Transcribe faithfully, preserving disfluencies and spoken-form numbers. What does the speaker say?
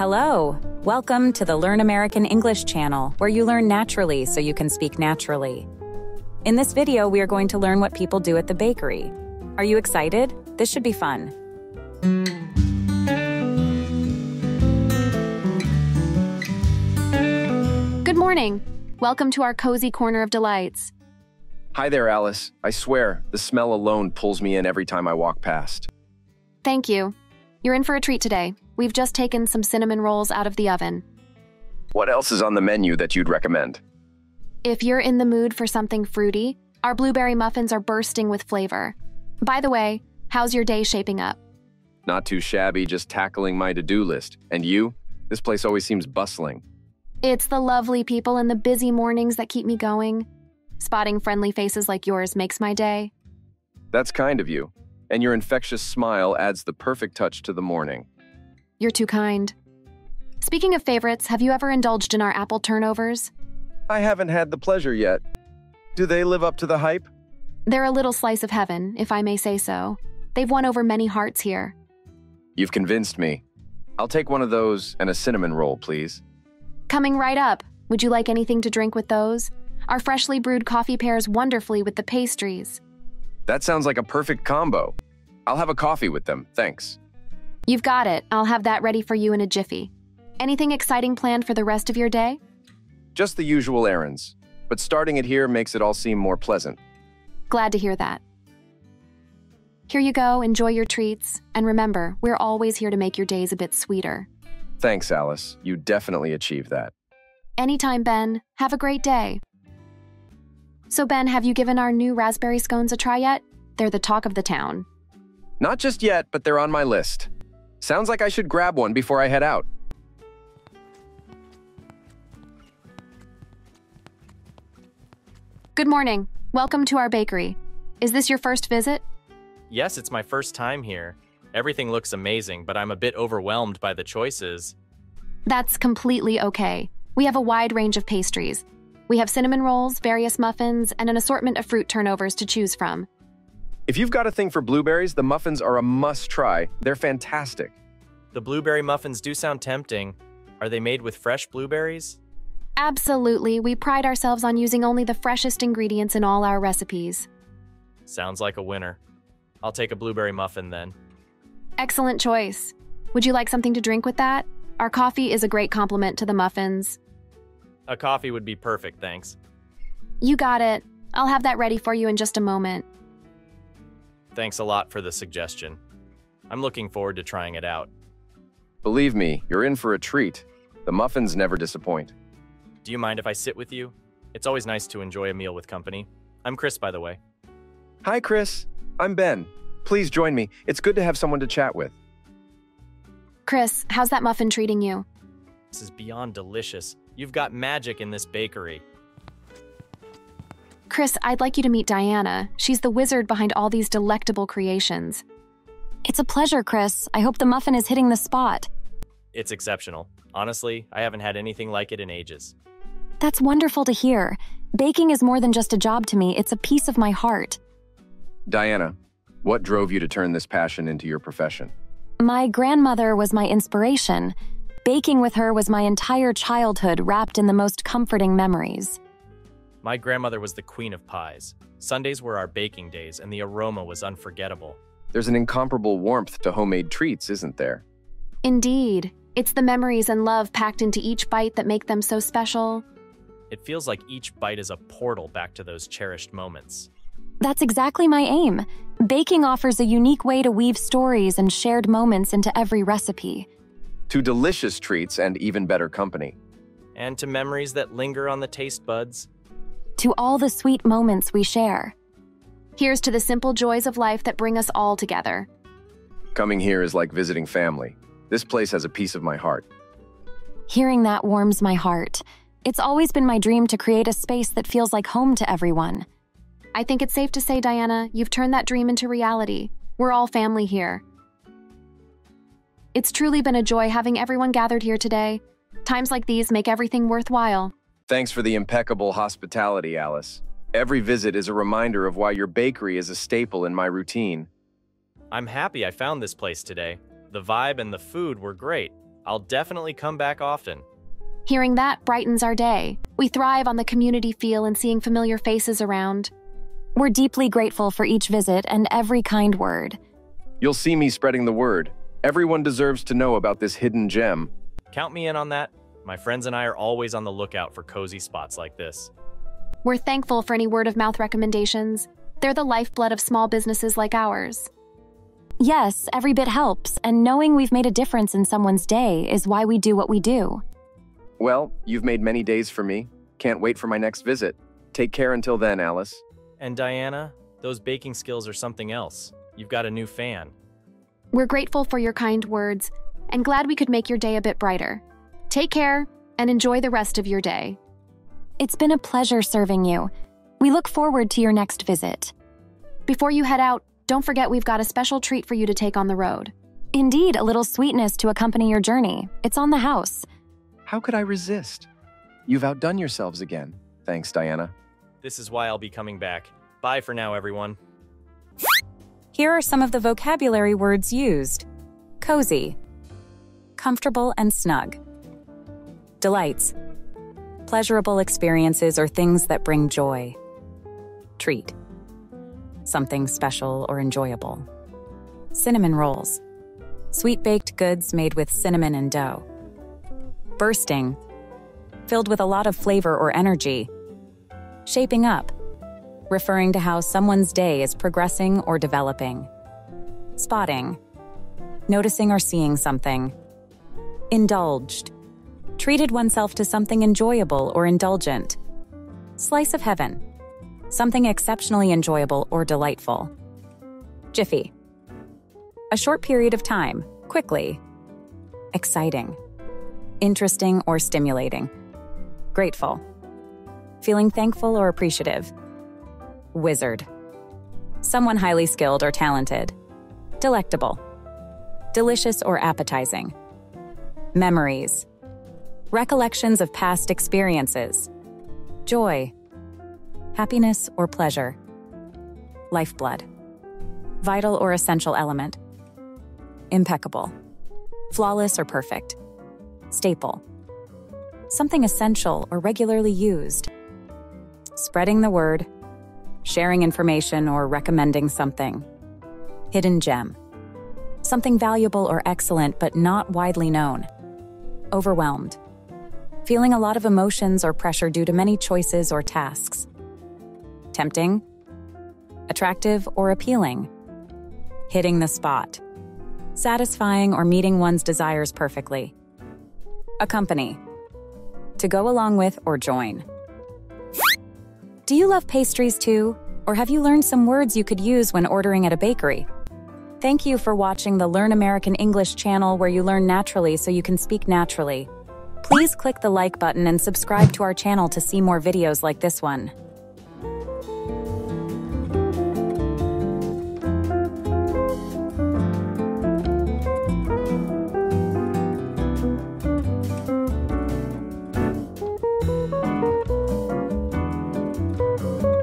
Hello! Welcome to the Learn American English channel, where you learn naturally so you can speak naturally. In this video, we are going to learn what people do at the bakery. Are you excited? This should be fun. Good morning! Welcome to our cozy corner of delights. Hi there, Alice. I swear, the smell alone pulls me in every time I walk past. Thank you. You're in for a treat today. We've just taken some cinnamon rolls out of the oven. What else is on the menu that you'd recommend? If you're in the mood for something fruity, our blueberry muffins are bursting with flavor. By the way, how's your day shaping up? Not too shabby, just tackling my to-do list. And you? This place always seems bustling. It's the lovely people and the busy mornings that keep me going. Spotting friendly faces like yours makes my day. That's kind of you. And your infectious smile adds the perfect touch to the morning. You're too kind. Speaking of favorites, have you ever indulged in our apple turnovers? I haven't had the pleasure yet. Do they live up to the hype? They're a little slice of heaven, if I may say so. They've won over many hearts here. You've convinced me. I'll take one of those and a cinnamon roll, please. Coming right up. Would you like anything to drink with those? Our freshly brewed coffee pairs wonderfully with the pastries. That sounds like a perfect combo. I'll have a coffee with them, thanks. You've got it. I'll have that ready for you in a jiffy. Anything exciting planned for the rest of your day? Just the usual errands, but starting it here makes it all seem more pleasant. Glad to hear that. Here you go, enjoy your treats, and remember, we're always here to make your days a bit sweeter. Thanks, Alice. You definitely achieved that. Anytime, Ben. Have a great day. So, Ben, have you given our new raspberry scones a try yet? They're the talk of the town. Not just yet, but they're on my list. Sounds like I should grab one before I head out. Good morning. Welcome to our bakery. Is this your first visit? Yes, it's my first time here. Everything looks amazing, but I'm a bit overwhelmed by the choices. That's completely okay. We have a wide range of pastries. We have cinnamon rolls, various muffins, and an assortment of fruit turnovers to choose from. If you've got a thing for blueberries, the muffins are a must-try. They're fantastic. The blueberry muffins do sound tempting. Are they made with fresh blueberries? Absolutely. We pride ourselves on using only the freshest ingredients in all our recipes. Sounds like a winner. I'll take a blueberry muffin then. Excellent choice. Would you like something to drink with that? Our coffee is a great complement to the muffins. A coffee would be perfect, thanks. You got it. I'll have that ready for you in just a moment. Thanks a lot for the suggestion. I'm looking forward to trying it out. Believe me, you're in for a treat. The muffins never disappoint. Do you mind if I sit with you? It's always nice to enjoy a meal with company. I'm Chris, by the way. Hi, Chris. I'm Ben. Please join me. It's good to have someone to chat with. Chris, how's that muffin treating you? This is beyond delicious. You've got magic in this bakery. Chris, I'd like you to meet Diana. She's the wizard behind all these delectable creations. It's a pleasure, Chris. I hope the muffin is hitting the spot. It's exceptional. Honestly, I haven't had anything like it in ages. That's wonderful to hear. Baking is more than just a job to me. It's a piece of my heart. Diana, what drove you to turn this passion into your profession? My grandmother was my inspiration. Baking with her was my entire childhood, wrapped in the most comforting memories. My grandmother was the queen of pies. Sundays were our baking days, and the aroma was unforgettable. There's an incomparable warmth to homemade treats, isn't there? Indeed. It's the memories and love packed into each bite that make them so special. It feels like each bite is a portal back to those cherished moments. That's exactly my aim. Baking offers a unique way to weave stories and shared moments into every recipe. To delicious treats and even better company. And to memories that linger on the taste buds. To all the sweet moments we share. Here's to the simple joys of life that bring us all together. Coming here is like visiting family. This place has a piece of my heart. Hearing that warms my heart. It's always been my dream to create a space that feels like home to everyone. I think it's safe to say, Diana, you've turned that dream into reality. We're all family here. It's truly been a joy having everyone gathered here today. Times like these make everything worthwhile. Thanks for the impeccable hospitality, Alice. Every visit is a reminder of why your bakery is a staple in my routine. I'm happy I found this place today. The vibe and the food were great. I'll definitely come back often. Hearing that brightens our day. We thrive on the community feel and seeing familiar faces around. We're deeply grateful for each visit and every kind word. You'll see me spreading the word. Everyone deserves to know about this hidden gem. Count me in on that. My friends and I are always on the lookout for cozy spots like this. We're thankful for any word-of-mouth recommendations. They're the lifeblood of small businesses like ours. Yes, every bit helps, and knowing we've made a difference in someone's day is why we do what we do. Well, you've made many days for me. Can't wait for my next visit. Take care until then, Alice. And Diana, those baking skills are something else. You've got a new fan. We're grateful for your kind words and glad we could make your day a bit brighter. Take care and enjoy the rest of your day. It's been a pleasure serving you. We look forward to your next visit. Before you head out, don't forget we've got a special treat for you to take on the road. Indeed, a little sweetness to accompany your journey. It's on the house. How could I resist? You've outdone yourselves again. Thanks, Diana. This is why I'll be coming back. Bye for now, everyone. Here are some of the vocabulary words used. Cozy, comfortable and snug. Delights, pleasurable experiences or things that bring joy. Treat, something special or enjoyable. Cinnamon rolls, sweet baked goods made with cinnamon and dough. Bursting, filled with a lot of flavor or energy. Shaping up, referring to how someone's day is progressing or developing. Spotting, noticing or seeing something. Indulged, treated oneself to something enjoyable or indulgent. Slice of heaven, something exceptionally enjoyable or delightful. Jiffy, a short period of time, quickly. Exciting, interesting or stimulating. Grateful, feeling thankful or appreciative. Wizard, someone highly skilled or talented. Delectable, delicious or appetizing. Memories, recollections of past experiences. Joy, happiness or pleasure. Lifeblood, vital or essential element. Impeccable, flawless or perfect. Staple, something essential or regularly used. Spreading the word, sharing information or recommending something. Hidden gem, something valuable or excellent but not widely known. Overwhelmed, feeling a lot of emotions or pressure due to many choices or tasks. Tempting, attractive or appealing. Hitting the spot, satisfying or meeting one's desires perfectly. Accompany, to go along with or join. Do you love pastries too? Or have you learned some words you could use when ordering at a bakery? Thank you for watching the Learn American English channel, where you learn naturally so you can speak naturally. Please click the like button and subscribe to our channel to see more videos like this one.